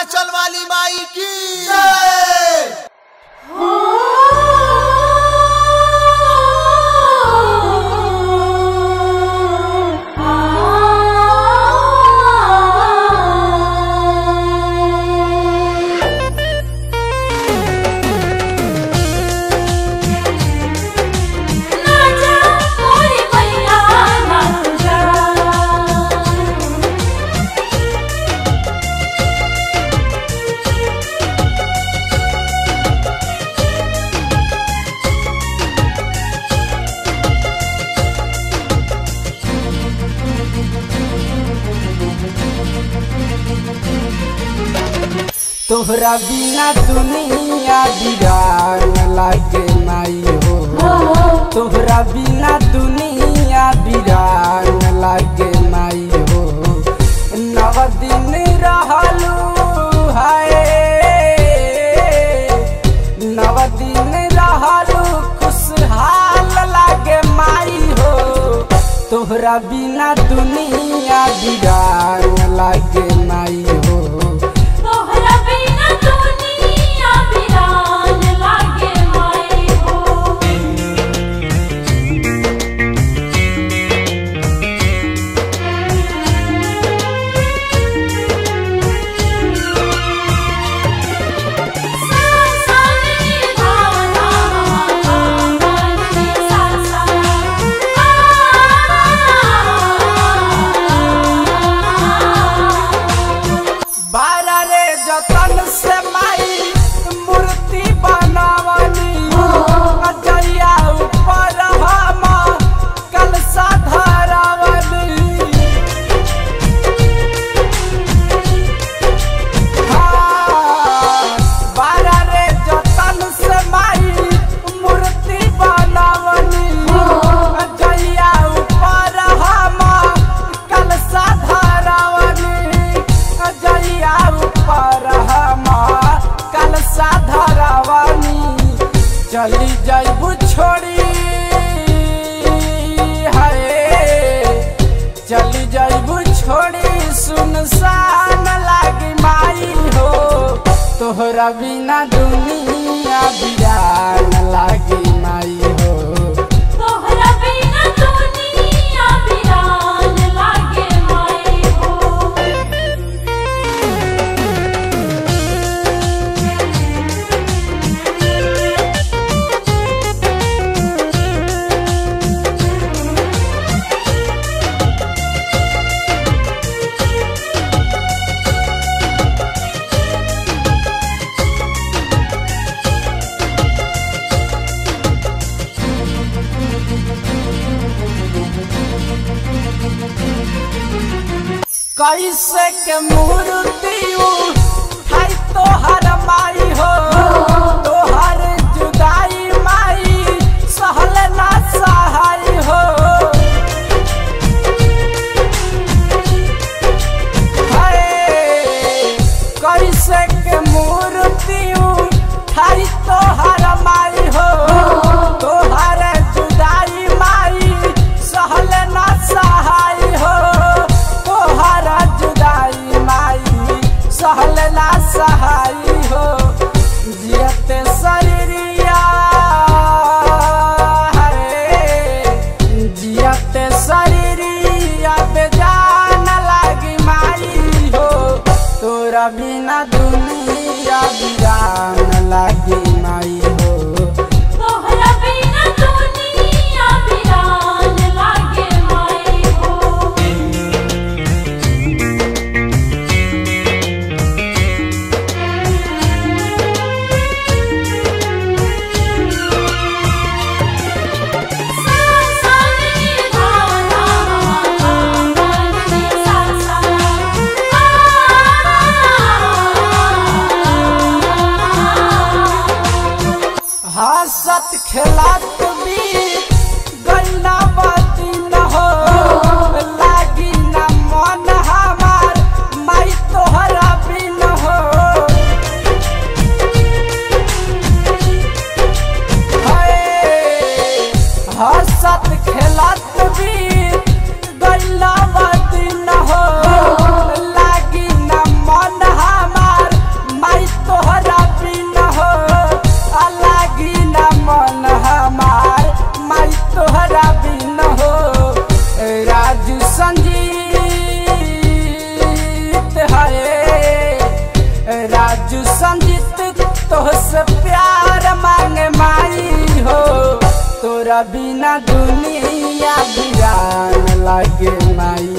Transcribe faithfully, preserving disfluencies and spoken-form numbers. हिमाचल वाली माई की जय। तोहरा बिना दुनिया बिगाड़ न लागे माई हो, तोहरा बिना दुनिया बिगाड़ न लागे माई हो। नव दिन रहलू है, नव दिन रहलू खुशहाल लागे माई हो, तोहरा बिना दुनिया बिगाड़ न लागे माई हो। चली जाइबू छोड़ी है, चली जाइबू छोड़ी सुनसान लागी माई हो, तोहरा बिना दुनिया बिगाड़ न लागी माई हो। तोहरा बिना दुनिया बिगाड़ न लागी माई हो। कैसे के मूर्ति है तोहर माई हो, तोहर जुदाई माई सहल ना सहाई हो। कैसे के मूर्ति है तोहर माई हो, तोहर जुदाई माई सहल ना सहाई हो। सहल ना सहाई हो, जियते शरीरिया जियते शरीरिया बेजान लागी माई हो, तोरा बिना दुनिया बेजान लागी माई हो। तोहरा बिना दुनिया बेजान लागी माई हो। तोरा बिना दुनिया भिरान लागे माई।